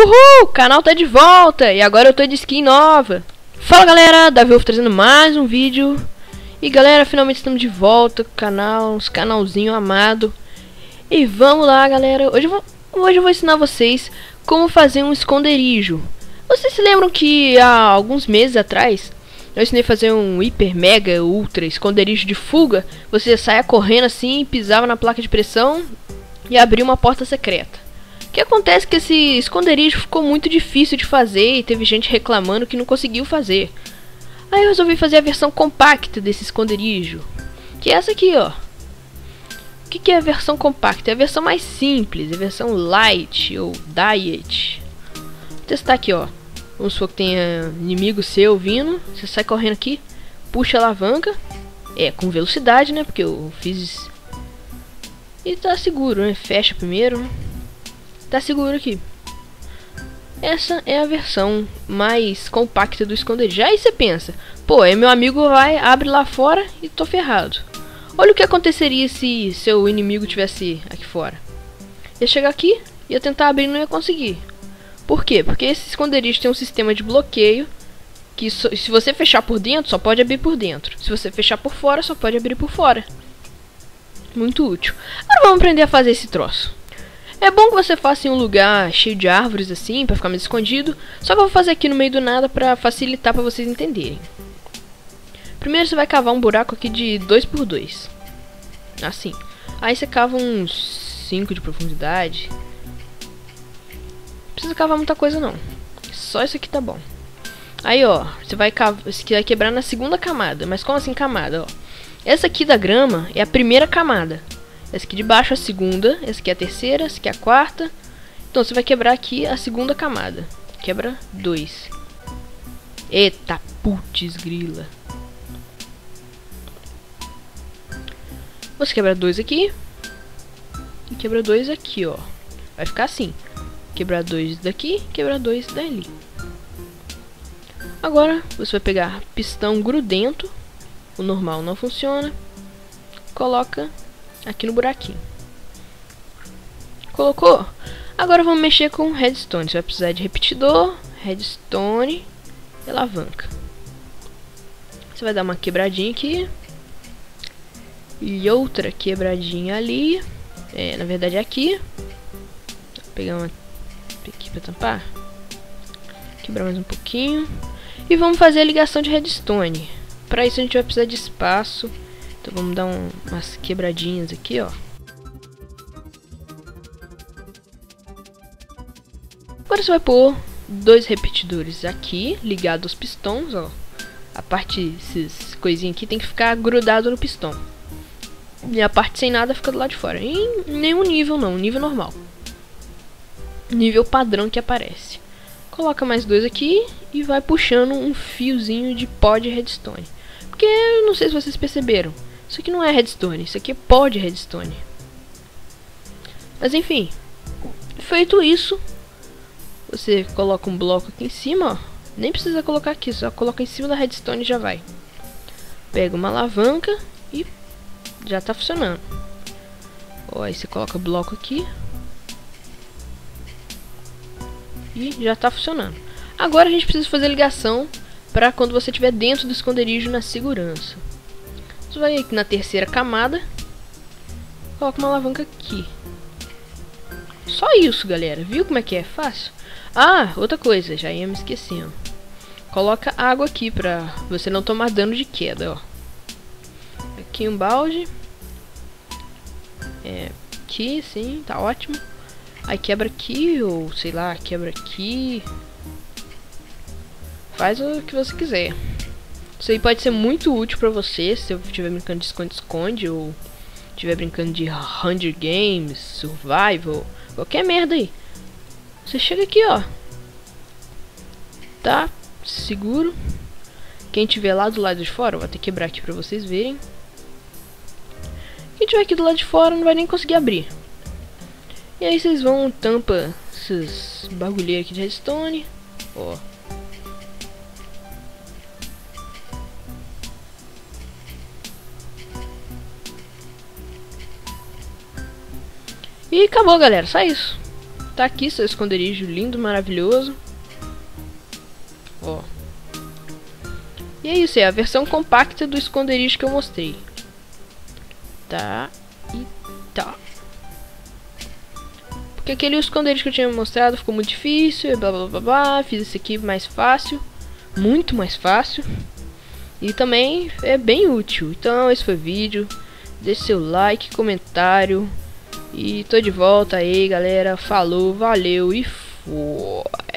Uhul, o canal tá de volta e agora eu tô de skin nova. Fala galera, Davi Wolf trazendo mais um vídeo. E galera, finalmente estamos de volta com o canal, uns canalzinho amado. E vamos lá galera, hoje eu vou ensinar vocês como fazer um esconderijo. Vocês se lembram que há alguns meses atrás eu ensinei a fazer um hiper mega ultra esconderijo de fuga? Você saia correndo assim, pisava na placa de pressão e abria uma porta secreta. O que acontece é que esse esconderijo ficou muito difícil de fazer e teve gente reclamando que não conseguiu fazer. Aí eu resolvi fazer a versão compacta desse esconderijo, que é essa aqui, ó. O que é a versão compacta? É a versão mais simples, é a versão light ou diet. Vou testar aqui, ó. Vamos supor que tenha inimigo seu vindo, você sai correndo aqui, puxa a alavanca, com velocidade, né, porque eu fiz... E tá seguro, né, fecha primeiro, né? Tá seguro aqui. Essa é a versão mais compacta do esconderijo. Aí você pensa, pô, aí meu amigo vai, abre lá fora e tô ferrado. Olha o que aconteceria se seu inimigo tivesse aqui fora. Ia chegar aqui, ia tentar abrir e não ia conseguir. Por quê? Porque esse esconderijo tem um sistema de bloqueio que se você fechar por dentro, só pode abrir por dentro. Se você fechar por fora, só pode abrir por fora. Muito útil. Agora vamos aprender a fazer esse troço. É bom que você faça em um lugar cheio de árvores assim, pra ficar mais escondido. Só que eu vou fazer aqui no meio do nada pra facilitar pra vocês entenderem. Primeiro você vai cavar um buraco aqui de 2x2. Assim. Aí você cava uns 5 de profundidade. Não precisa cavar muita coisa não. Só isso aqui tá bom. Aí ó, você vai cavar, você vai quebrar na segunda camada. Mas como assim camada? Ó. Essa aqui da grama é a primeira camada. Essa aqui de baixo é a segunda, essa aqui é a terceira, essa aqui é a quarta. Então você vai quebrar aqui a segunda camada. Quebra 2. Eita, putz grila. Você quebra 2 aqui. E quebra 2 aqui, ó. Vai ficar assim. Quebrar 2 daqui, quebrar 2 dali. Agora você vai pegar pistão grudento. O normal não funciona. Coloca... aqui no buraquinho. Colocou? Agora vamos mexer com redstone. Você vai precisar de repetidor, redstone e alavanca. Você vai dar uma quebradinha aqui. E outra quebradinha ali. Na verdade é aqui. Vou pegar uma aqui pra tampar. Quebrar mais um pouquinho. E vamos fazer a ligação de redstone. Para isso a gente vai precisar de espaço. Então vamos dar umas quebradinhas aqui, ó. Agora você vai pôr 2 repetidores aqui, ligados aos pistões, ó. A parte, essas coisinhas aqui tem que ficar grudado no pistão. E a parte sem nada fica do lado de fora. Em nenhum nível não, nível normal. Nível padrão que aparece. Coloca mais 2 aqui e vai puxando um fiozinho de pó de redstone. Porque, eu não sei se vocês perceberam, isso aqui não é redstone, isso aqui é pó de redstone. Mas enfim, feito isso, você coloca um bloco aqui em cima, ó. Nem precisa colocar aqui, só coloca em cima da redstone e já vai. Pega uma alavanca e já tá funcionando. Ó, aí você coloca o bloco aqui. E já tá funcionando. Agora a gente precisa fazer a ligação para quando você estiver dentro do esconderijo na segurança. Você vai aqui na terceira camada, coloca uma alavanca aqui. Só isso, galera. Viu como é que é? Fácil. Ah, outra coisa, já ia me esquecendo. Coloca água aqui pra você não tomar dano de queda, ó. Aqui um balde. Aqui, sim, tá ótimo. Aí quebra aqui, ou sei lá, quebra aqui. Faz o que você quiser. Isso aí pode ser muito útil pra você se eu estiver brincando de esconde-esconde ou estiver brincando de Hunger Games, Survival, qualquer merda aí. Você chega aqui, ó. Tá seguro. Quem tiver lá do lado de fora, eu vou até quebrar aqui pra vocês verem. Quem tiver aqui do lado de fora não vai nem conseguir abrir. E aí vocês vão tampa esses bagulheiros aqui de redstone, ó. E acabou, galera, só isso. Tá aqui seu esconderijo lindo, maravilhoso. Ó. E é isso, é a versão compacta do esconderijo que eu mostrei. Tá. E tá. Porque aquele esconderijo que eu tinha mostrado ficou muito difícil, blá blá blá blá. Fiz esse aqui mais fácil. Muito mais fácil. E também é bem útil. Então esse foi o vídeo. Deixe seu like, comentário. E tô de volta aí, galera. Falou, valeu e foi.